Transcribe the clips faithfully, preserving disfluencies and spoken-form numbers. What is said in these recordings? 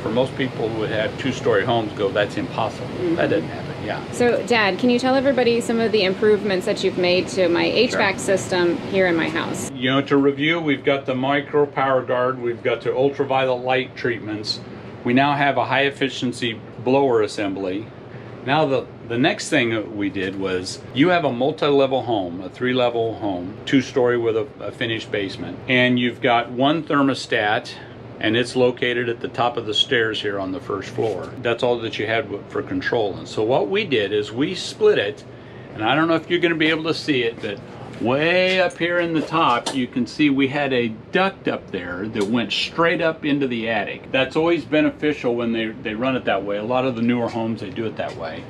for most people who would have two-story homes go, that's impossible. Mm-hmm. That doesn't happen, yeah. So, Dad, can you tell everybody some of the improvements that you've made to my H V A C sure. system here in my house? You know, to review, we've got the MicroPower Guard, we've got the ultraviolet light treatments. We now have a high-efficiency blower assembly. Now, the, the next thing that we did was, you have a multi-level home, a three-level home, two-story with a, a finished basement, and you've got one thermostat, and it's located at the top of the stairs here on the first floor. That's all that you had for control. And so what we did is we split it, and I don't know if you're gonna be able to see it, but way up here in the top, you can see we had a duct up there that went straight up into the attic. That's always beneficial when they, they run it that way. A lot of the newer homes, they do it that way.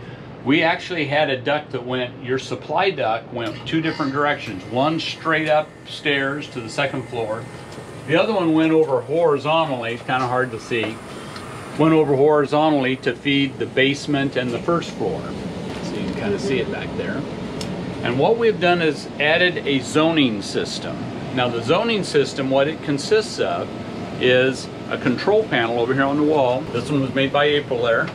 We actually had a duct that went, your supply duct went two different directions. One straight upstairs to the second floor. The other one went over horizontally, it's kind of hard to see, went over horizontally to feed the basement and the first floor. So you can kind of see it back there. And what we've done is added a zoning system. Now the zoning system, what it consists of is a control panel over here on the wall. This one was made by Aprilaire.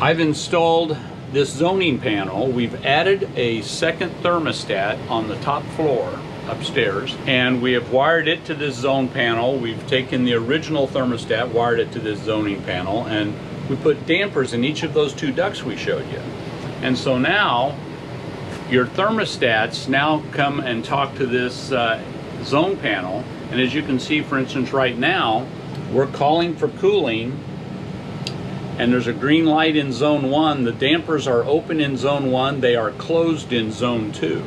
I've installed this zoning panel. We've added a second thermostat on the top floor upstairs, and we have wired it to this zone panel. We've taken the original thermostat, wired it to this zoning panel, and we put dampers in each of those two ducts we showed you. And so now your thermostats now come and talk to this uh, zone panel, and as you can see, for instance, right now we're calling for cooling, and there's a green light in zone one. The dampers are open in zone one, they are closed in zone two.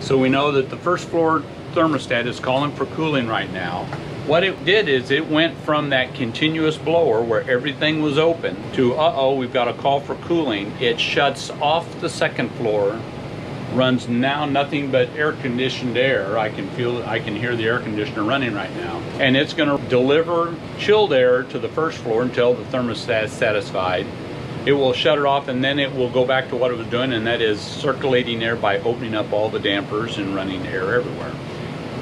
So we know that the first floor thermostat is calling for cooling right now. What it did is it went from that continuous blower where everything was open to, uh-oh, we've got a call for cooling. It shuts off the second floor, runs now nothing but air-conditioned air. I can feel, I can hear the air conditioner running right now. And it's gonna deliver chilled air to the first floor until the thermostat's satisfied. It will shut it off, and then it will go back to what it was doing, and that is circulating air by opening up all the dampers and running air everywhere.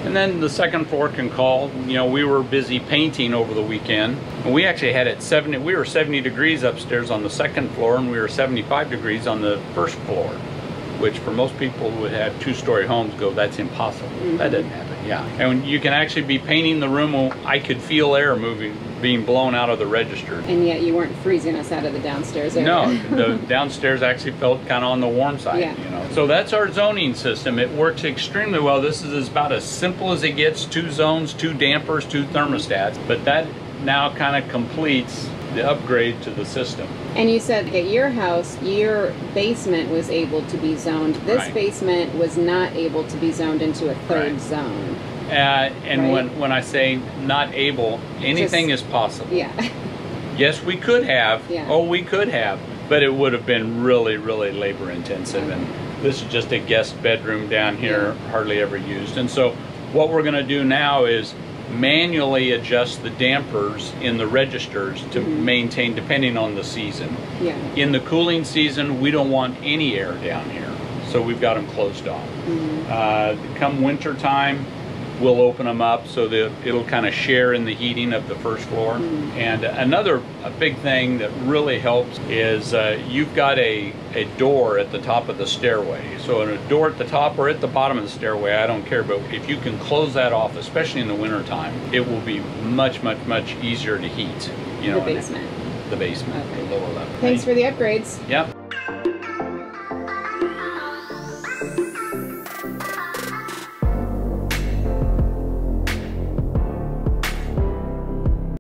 And then the second floor can call. You know, we were busy painting over the weekend, and we actually had it seventy, we were seventy degrees upstairs on the second floor, and we were seventy-five degrees on the first floor, which for most people who have two-story homes go, that's impossible. Mm-hmm. That doesn't happen, yeah. And you can actually be painting the room, I could feel air moving, being blown out of the register. And yet you weren't freezing us out of the downstairs area. No, the downstairs actually felt kind of on the warm side, yeah. You know. So that's our zoning system. It works extremely well. This is about as simple as it gets. Two zones, two dampers, two thermostats. But that now kind of completes the upgrade to the system. And you said at your house, your basement was able to be zoned. This right. basement was not able to be zoned into a third right. zone. Uh, and right. when, when I say not able, anything Just, is possible. Yeah. Yes, we could have. Yeah. Oh, we could have. But it would have been really, really labor intensive. Okay. And this is just a guest bedroom down here, yeah. hardly ever used. And so what we're going to do now is manually adjust the dampers in the registers to mm-hmm. maintain, depending on the season. Yeah. In the cooling season, we don't want any air down here. So we've got them closed off. Mm-hmm. uh, come winter time, we'll open them up so that it'll kind of share in the heating of the first floor. Mm-hmm. And another a big thing that really helps is uh, you've got a, a door at the top of the stairway. So in a door at the top or at the bottom of the stairway, I don't care, but if you can close that off, especially in the winter time, it will be much, much, much easier to heat. You know, the basement. The basement, okay. The lower level. Thanks for the upgrades. Yep.